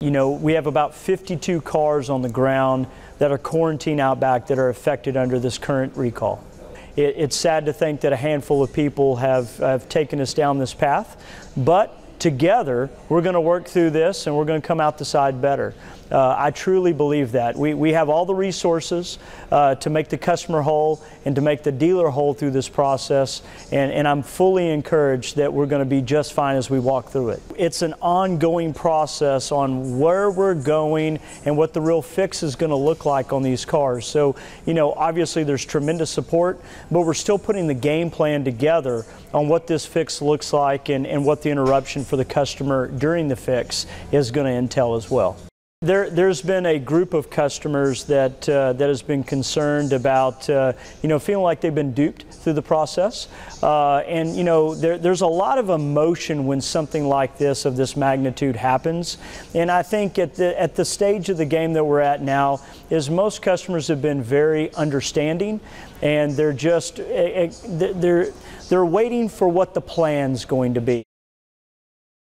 You know, we have about 52 cars on the ground that are quarantined out back that are affected under this current recall. It's sad to think that a handful of people have taken us down this path, but together we're going to work through this and we're going to come out the side better. I truly believe that. We have all the resources to make the customer whole and to make the dealer whole through this process, and I'm fully encouraged that we're going to be just fine as we walk through it. It's an ongoing process on where we're going and what the real fix is going to look like on these cars. So, you know, obviously there's tremendous support, but we're still putting the game plan together on what this fix looks like and what the interruption for the customer during the fix is going to entail as well. There's been a group of customers that has been concerned about you know, feeling like they've been duped through the process, and you know, there's a lot of emotion when something like this of this magnitude happens. And I think at the stage of the game that we're at now is most customers have been very understanding, and they're just they're waiting for what the plan's going to be.